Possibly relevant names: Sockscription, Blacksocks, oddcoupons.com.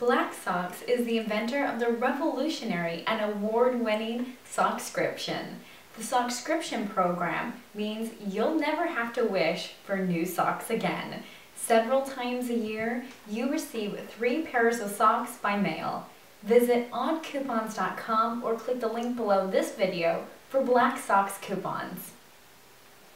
Blacksocks is the inventor of the revolutionary and award-winning Sockscription. The Sockscription program means you'll never have to wish for new socks again. Several times a year, you receive 3 pairs of socks by mail. Visit oddcoupons.com or click the link below this video for Blacksocks coupons.